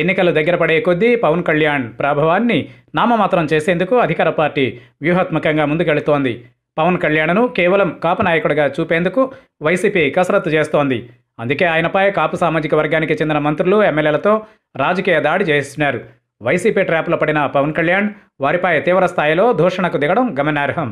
ఎన్నికలు దగ్గర పడే కొద్దీ పవన్ కళ్యాణ్ ప్రభావాన్ని నామమాత్రం చేసేందుకు అధికార పార్టీ వ్యూహాత్మకంగా ముందుకెళుతోంది. పవన్ కళ్యాణ్ను కేవలం కాపు నాయకుడిగా చూపేందుకు వైసీపీ కసరత్తు చేస్తోంది. అందుకే ఆయనపై కాపు సామాజిక వర్గానికి చెందిన మంత్రులు, ఎమ్మెల్యేలతో రాజకీయ దాడి చేస్తున్నారు. వైసీపీ ట్రాప్లో పడిన పవన్ కళ్యాణ్ వారిపై తీవ్ర స్థాయిలో దూషణకు దిగడం గమనార్హం.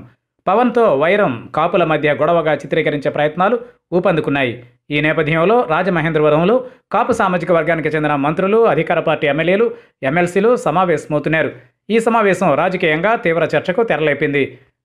పవన్తో వైరం, కాపుల మధ్య గొడవగా చిత్రీకరించే ప్రయత్నాలు ఊపందుకున్నాయి. ఈ నేపథ్యంలో రాజమహేంద్రవరంలో కాపు సామాజిక వర్గానికి చెందిన మంత్రులు, అధికార పార్టీ ఎమ్మెల్యేలు, ఎమ్మెల్సీలు సమావేశమవుతున్నారు. ఈ సమావేశం రాజకీయంగా తీవ్ర చర్చకు తెరలేపింది.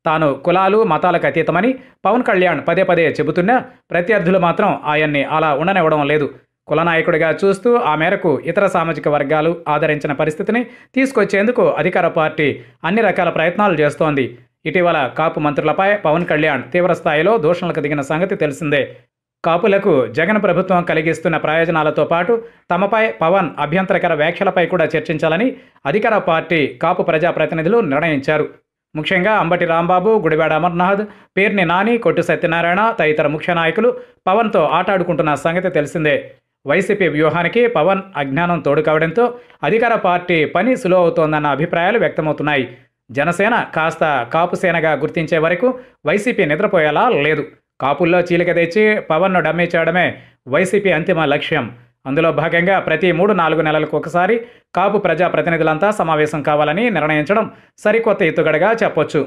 తాను కులాలు, మతాలకు అతీతమని పవన్ కళ్యాణ్ పదే పదే చెబుతున్నా ప్రత్యర్థులు మాత్రం ఆయన్ని అలా ఉండనివ్వడం లేదు. కులనాయకుడిగా చూస్తూ ఆ మేరకు ఇతర సామాజిక వర్గాలు ఆదరించిన పరిస్థితిని తీసుకొచ్చేందుకు అధికార పార్టీ అన్ని రకాల ప్రయత్నాలు చేస్తోంది. ఇటీవల కాపు మంత్రులపై పవన్ కళ్యాణ్ తీవ్రస్థాయిలో దూషణలకు దిగిన సంగతి తెలిసిందే. కాపులకు జగన్ ప్రభుత్వం కలిగిస్తున్న ప్రయోజనాలతో పాటు తమపై పవన్ అభ్యంతరకర వ్యాఖ్యలపై కూడా చర్చించాలని అధికార పార్టీ కాపు ప్రజాప్రతినిధులు నిర్ణయించారు. ముఖ్యంగా అంబటి రాంబాబు, గుడివాడ అమర్నాథ్, పేర్ని నాని, కొట్టు సత్యనారాయణ తదితర ముఖ్య నాయకులు పవన్తో ఆటాడుకుంటున్న సంగతి తెలిసిందే. వైసీపీ వ్యూహానికి పవన్ అజ్ఞానం తోడు కావడంతో అధికార పార్టీ పని సులువు అవుతోందన్న అభిప్రాయాలు వ్యక్తమవుతున్నాయి. జనసేన కాస్త కాపు సేనగా గుర్తించే వరకు వైసీపీ నిద్రపోయేలా లేదు. కాపుల్లో చీలిక తెచ్చి పవన్ను డమ్మీ చేయడమే వైసీపీ అంతిమ లక్ష్యం. అందులో భాగంగా ప్రతి 3-4 నెలలకు ఒకసారి కాపు ప్రజాప్రతినిధులంతా సమావేశం కావాలని నిర్ణయించడం సరికొత్త ఎత్తుగడగా చెప్పొచ్చు.